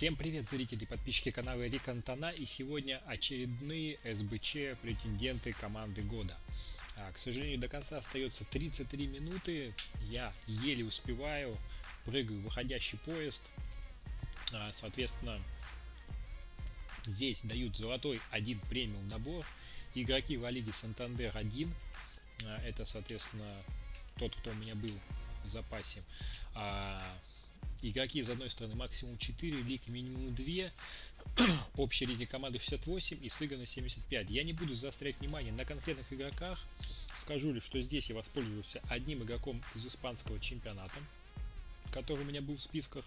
Всем привет, зрители и подписчики канала Эрик Cantona, и сегодня очередные СБЧ претенденты команды года. К сожалению, до конца остается 33 минуты, я еле успеваю, прыгаю в выходящий поезд. Соответственно, здесь дают золотой 1 премиум набор, игроки в лиге Сантандер 1, это, соответственно, тот, кто у меня был в запасе. Игроки, с одной стороны, максимум 4, лиг минимум 2, общая рейтинг команды 68 и сыграно 75. Я не буду заострять внимание на конкретных игроках, скажу лишь, что здесь я воспользовался одним игроком из испанского чемпионата, который у меня был в списках.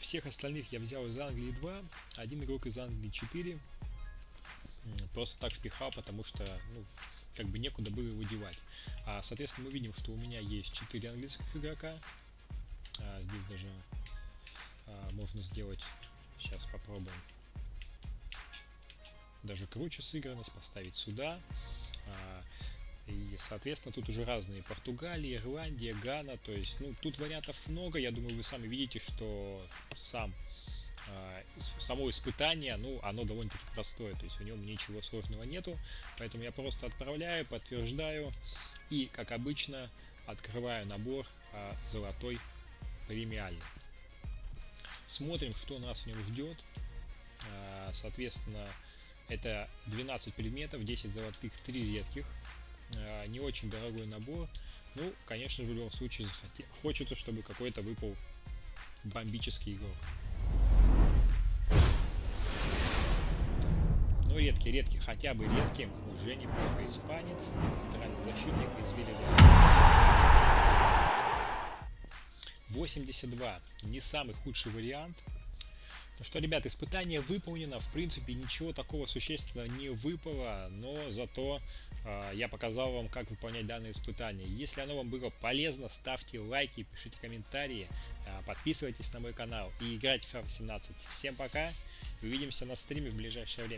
Всех остальных я взял из Англии 2, один игрок из Англии 4, просто так впихал, потому что, ну, как бы некуда было его девать. Соответственно, мы видим, что у меня есть 4 английских игрока. Здесь даже можно сделать, сейчас попробуем, даже круче сыгранность, поставить сюда. И, соответственно, тут уже разные: Португалия, Ирландия, Гана. То есть, ну, тут вариантов много. Я думаю, вы сами видите, что само испытание, ну, оно довольно-таки простое. То есть в нем ничего сложного нету. Поэтому я просто отправляю, подтверждаю и, как обычно, открываю набор золотой премиальный. Смотрим, что нас в нем ждет. Соответственно, это 12 предметов, 10 золотых, 3 редких. Не очень дорогой набор. Ну, конечно же, в любом случае хочется, чтобы какой-то выпал бомбический игрок. Ну, редкий, хотя бы редким уже неплохо. Испанец, центральный защитник из Вильяреала. 82. Не самый худший вариант. Ну что, ребят, испытание выполнено. В принципе, ничего такого существенного не выпало, но зато я показал вам, как выполнять данное испытание. Если оно вам было полезно, ставьте лайки, пишите комментарии, подписывайтесь на мой канал и играйте в FIFA 18. Всем пока, увидимся на стриме в ближайшее время.